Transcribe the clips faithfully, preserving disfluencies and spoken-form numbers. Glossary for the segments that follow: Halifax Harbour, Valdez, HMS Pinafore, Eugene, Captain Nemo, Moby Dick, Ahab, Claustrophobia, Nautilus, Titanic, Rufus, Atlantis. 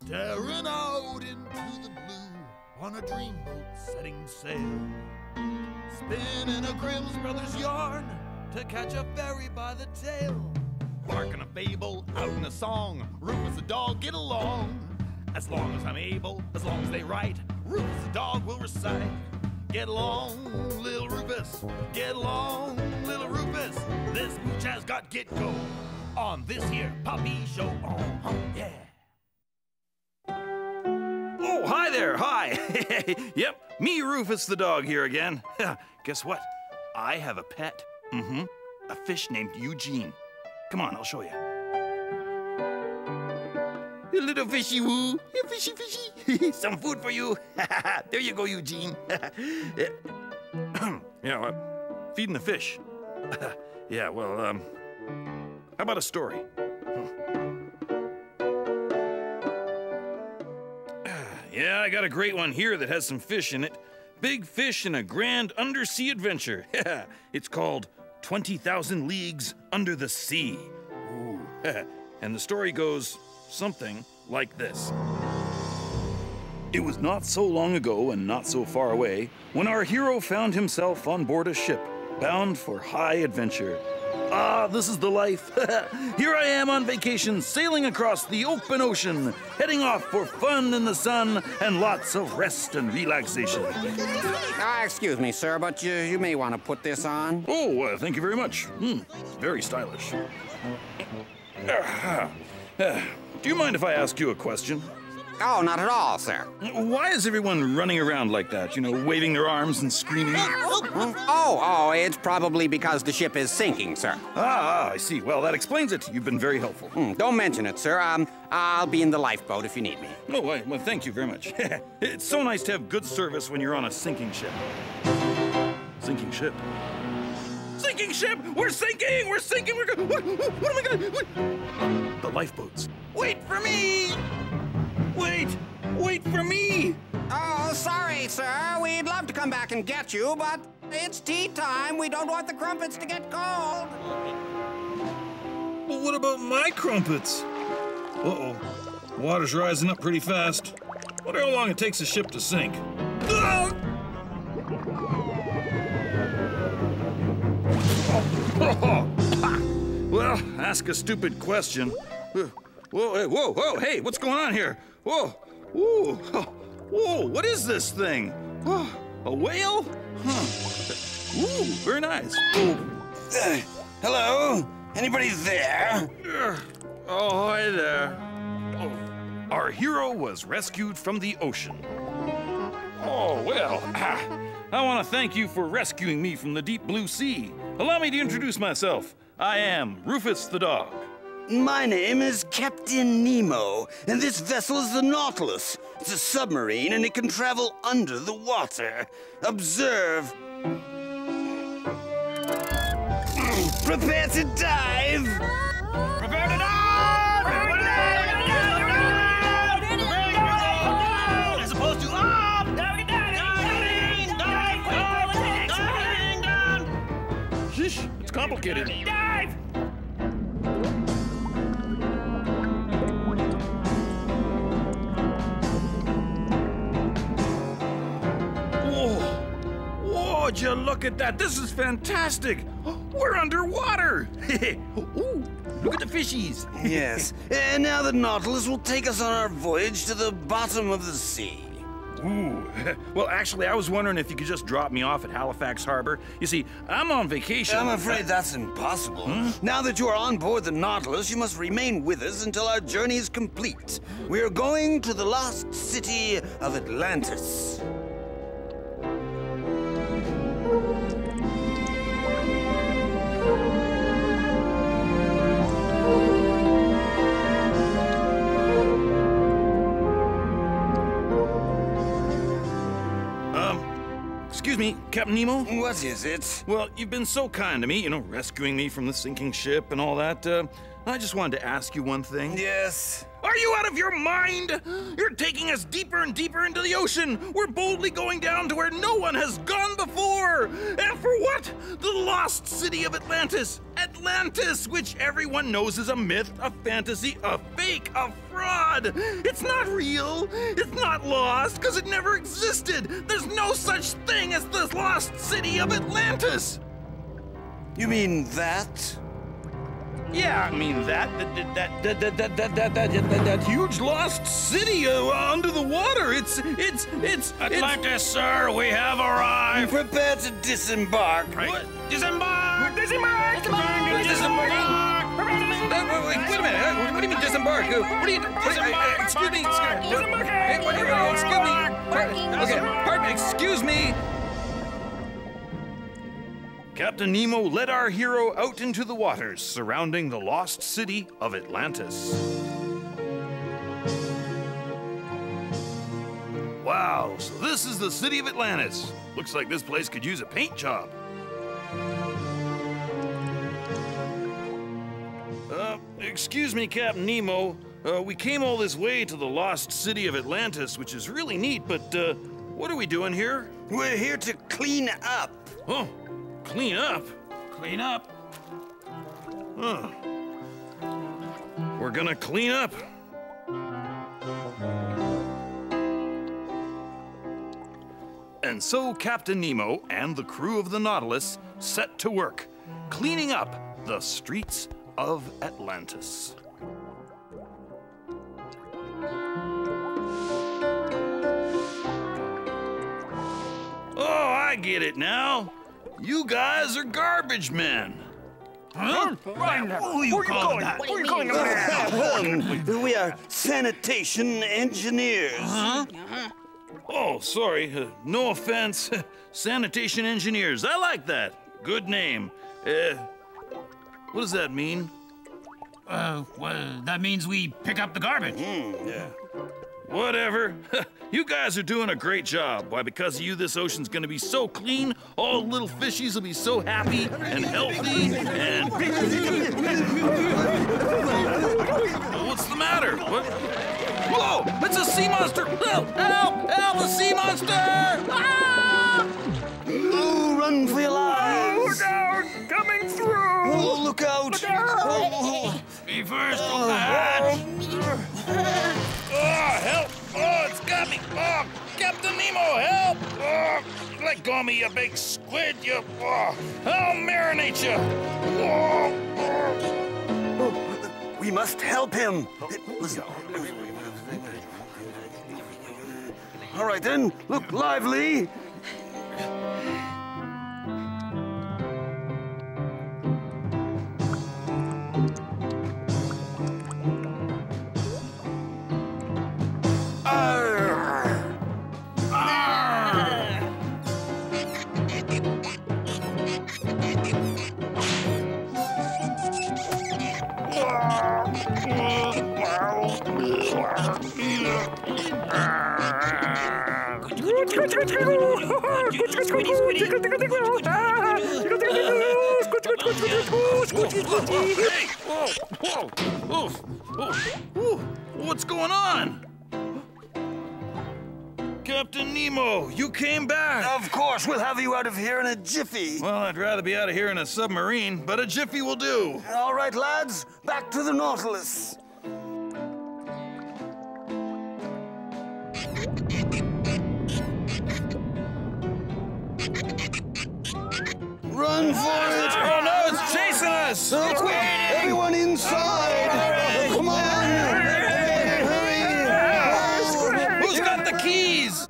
Staring out into the blue on a dreamboat setting sail, spinning a Grimm's Brothers yarn to catch a fairy by the tail. Barking a fable, out in a song, Rufus the dog, get along. As long as I'm able, as long as they write, Rufus the dog will recite. Get along, little Rufus, get along, little Rufus. This mooch has got get-go on this here puppy show. Uh-huh, yeah. Oh, hi there, hi. Yep, me Rufus the dog here again. Guess what? I have a pet. Mm-hmm, a fish named Eugene. Come on, I'll show you. You little fishy woo, you fishy fishy. Some food for you. There you go, Eugene. Yeah, uh, feeding the fish. Yeah, well, um, how about a story? Yeah, I got a great one here that has some fish in it. Big fish in a grand undersea adventure. It's called twenty thousand Leagues Under the Sea. Ooh. And the story goes something like this. It was not so long ago and not so far away when our hero found himself on board a ship bound for high adventure. Ah, this is the life. Here I am on vacation, sailing across the open ocean, heading off for fun in the sun and lots of rest and relaxation. Uh, excuse me, sir, but you, you may want to put this on. Oh, uh, thank you very much. Mm, very stylish. Uh, uh, do you mind if I ask you a question? Oh, not at all, sir. Why is everyone running around like that, you know, waving their arms and screaming? Oh, oh, it's probably because the ship is sinking, sir. Ah, I see. Well, that explains it. You've been very helpful. Mm, don't mention it, sir. Um, I'll be in the lifeboat if you need me. Oh, well, thank you very much. It's so nice to have good service when you're on a sinking ship. Sinking ship? Sinking ship! We're sinking! We're sinking! We're go what, what am I gonna... What? The lifeboats. Wait for me! Wait! Wait for me! Oh, sorry, sir. We'd love to come back and get you, but it's tea time. We don't want the crumpets to get cold. Well, what about my crumpets? Uh-oh. Water's rising up pretty fast. Wonder how long it takes a ship to sink. Ah! Well, ask a stupid question. Whoa, hey, whoa, whoa, hey, what's going on here? Whoa, whoa, whoa, what is this thing? Oh, a whale? Huh. Ooh, very nice. Ooh. Uh, hello? Anybody there? Oh, hi there. Oh. Our hero was rescued from the ocean. Oh, well, I want to thank you for rescuing me from the deep blue sea. Allow me to introduce myself. I am Rufus the dog. My name is Captain Nemo, and this vessel is the Nautilus. It's a submarine, and it can travel under the water. Observe. Prepare to dive! Prepare to dive! Prepare to dive! Prepare to dive! As opposed to up! Diving, diving, diving, diving, diving, diving! Sheesh, it's complicated. Dive! Would you look at that? This is fantastic. We're underwater. Ooh, look at the fishies. Yes, and now the Nautilus will take us on our voyage to the bottom of the sea. Ooh, well, actually, I was wondering if you could just drop me off at Halifax Harbour. You see, I'm on vacation. I'm afraid that's impossible. Hmm? Now that you are on board the Nautilus, you must remain with us until our journey is complete. We are going to the lost city of Atlantis. Excuse me, Captain Nemo? What is it? Well, you've been so kind to me, you know, rescuing me from the sinking ship and all that. Uh, I just wanted to ask you one thing. Yes? Are you out of your mind? You're taking us deeper and deeper into the ocean. We're boldly going down to where no one has gone before. And for what? The lost city of Atlantis. Atlantis, which everyone knows is a myth, a fantasy, a fake, a fraud. It's not real. It's not lost because it never existed. There's no such thing as the lost city of Atlantis. You mean that? Yeah, I mean that that that that that that that that, that, that, that huge lost city uh, under the water. It's it's it's Atlantis, it's... sir. We have arrived. Prepare to disembark. Right. What? Disembark. Disembark. Disembark. Disembark. Disembark. Disembark. Wait a minute. What do you mean disembark? What do you? Disembark. Excuse me. Excuse me. Okay. Pardon. Excuse me. Captain Nemo led our hero out into the waters surrounding the lost city of Atlantis. Wow, so this is the city of Atlantis. Looks like this place could use a paint job. Uh, excuse me, Captain Nemo. Uh, we came all this way to the lost city of Atlantis, which is really neat, but uh, what are we doing here? We're here to clean up. Oh. Clean up? Clean up? Huh. We're gonna clean up. And so Captain Nemo and the crew of the Nautilus set to work, cleaning up the streets of Atlantis. Oh, I get it now. You guys are garbage men. Huh? Right. Who are you, you calling that? What are you calling that? Um, we are sanitation engineers. Uh-huh. Uh-huh. Oh, sorry. Uh, no offense. Sanitation engineers. I like that. Good name. Uh, what does that mean? Uh, well, that means we pick up the garbage. Mm, yeah. Whatever. You guys are doing a great job. Why, because of you, this ocean's gonna be so clean, all little fishies will be so happy and healthy and... What's the matter? What? Whoa! It's a sea monster! Help! Help! Help! A sea monster! Ah! Oh, run for your lives! Oh, look out! Coming through! Oh, look out! Look out! Oh, oh. Be first on the hatch! Oh, help! Oh, it's got me! Oh, Captain Nemo, help! Oh, let go of me, you big squid, you... Oh, I'll marinate you! Oh, oh. Oh, we must help him! Oh. Listen. All right, then. Look lively! Hey! Whoa! Whoa! Oof! Oof! Oof! What's going on? Captain Nemo, you came back. Of course, we'll have you out of here in a jiffy. Well, I'd rather be out of here in a submarine, but a jiffy will do. All right, lads, back to the Nautilus. Run for it! Oh no, it's chasing us! Oh, it's waiting! Everyone inside! Hurry. Come on! Hurry! Hurry. Hurry. Hurry. Who's got the keys?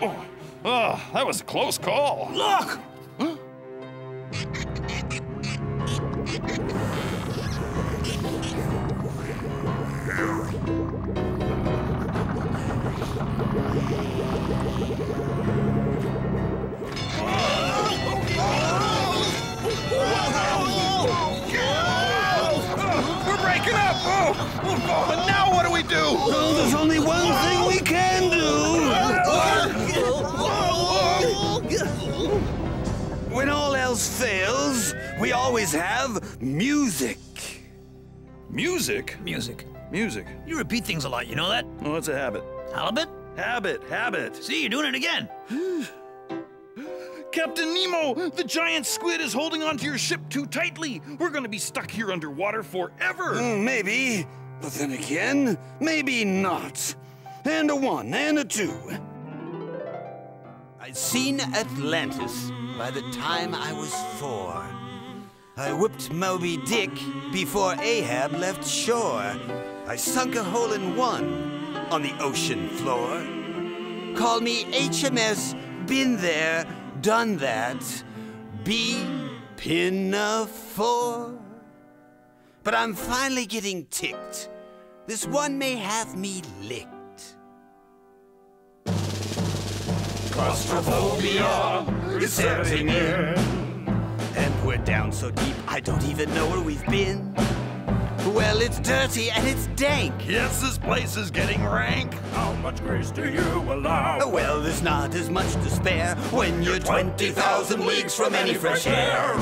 Oh, oh, that was a close call. Look! Huh? But now what do we do? Well, there's only one thing we can do. When all else fails, we always have music. Music? Music. Music. You repeat things a lot, you know that? Well, that's a habit. Halibut? Habit, habit. See, you're doing it again. Captain Nemo, the giant squid is holding onto your ship too tightly. We're gonna be stuck here underwater forever. Mm, maybe, but then again, maybe not. And a one, and a two. I'd seen Atlantis by the time I was four. I whipped Moby Dick before Ahab left shore. I sunk a hole in one on the ocean floor. Call me H M S, been there, done that, be Pinafore. But I'm finally getting ticked. This one may have me licked. Claustrophobia is setting in, and we're down so deep I don't even know where we've been. Well, it's dirty and it's dank. Yes, this place is getting rank. How much grace do you allow? Well, there's not as much to spare when you're twenty thousand leagues from any fresh air.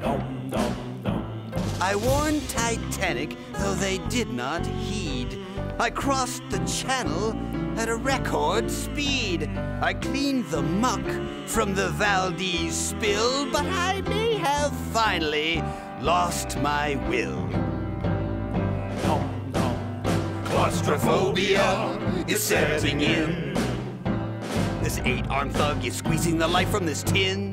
Dum, dum, dum. I warned Titanic, though they did not heed. I crossed the channel at a record speed. I cleaned the muck from the Valdez spill, but I may have finally lost my will. Dum, dum. Claustrophobia is setting in. This eight-armed thug is squeezing the life from this tin.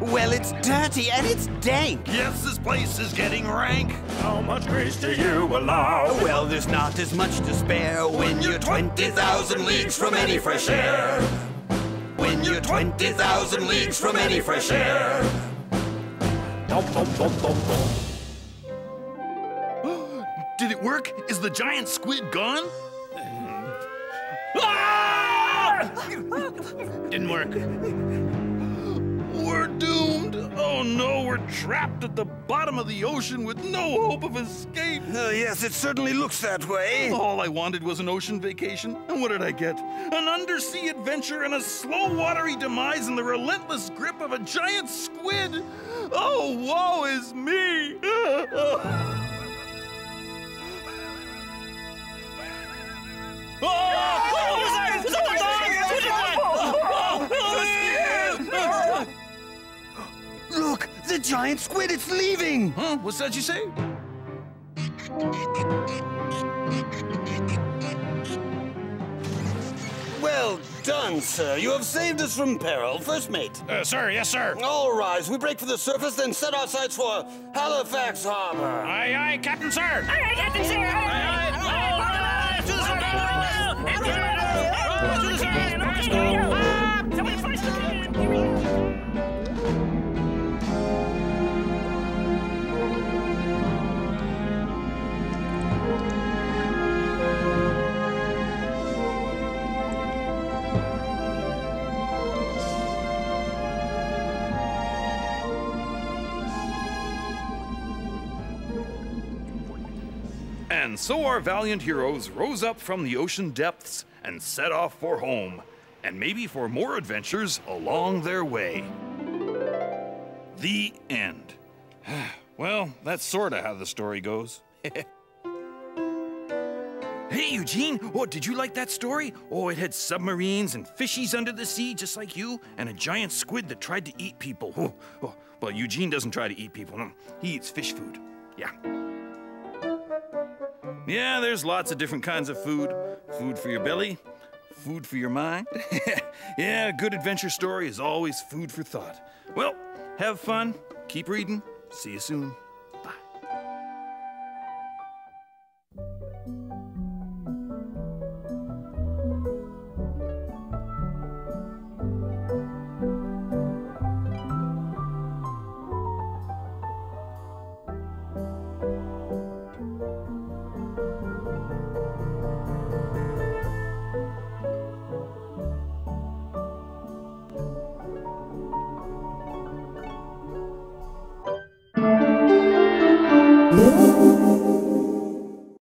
Well, it's dirty and it's dank. Yes, this place is getting rank. How much grace do you allow? Well, there's not as much to spare when, when you're twenty thousand leagues from any fresh air. When you're twenty thousand leagues from any fresh air. Dum, dum, dum, dum, dum. Did it work? Is the giant squid gone? Ah! Didn't work. We're doomed! Oh no, we're trapped at the bottom of the ocean with no hope of escape! Uh, yes, it certainly looks that way. All I wanted was an ocean vacation, and what did I get? An undersea adventure and a slow, watery demise in the relentless grip of a giant squid! Oh, woe is me! Look! The giant squid! It's leaving! Huh? What's that you say? Well done, sir. You have saved us from peril. First mate. Uh, sir, yes, sir. All rise. We break for the surface, then set our sights for Halifax Harbour. Aye, aye, Captain, sir! Aye, aye, Captain, sir! Aye, aye! Aye, aye! To the surface! To the surface! And so our valiant heroes rose up from the ocean depths and set off for home, and maybe for more adventures along their way. The end. Well, that's sorta how the story goes. Hey, Eugene, oh, did you like that story? Oh, it had submarines and fishies under the sea, just like you, and a giant squid that tried to eat people. Oh, oh. Well, Eugene doesn't try to eat people, no. He eats fish food, yeah. Yeah, there's lots of different kinds of food. Food for your belly, food for your mind. Yeah, a good adventure story is always food for thought. Well, have fun, keep reading, see you soon.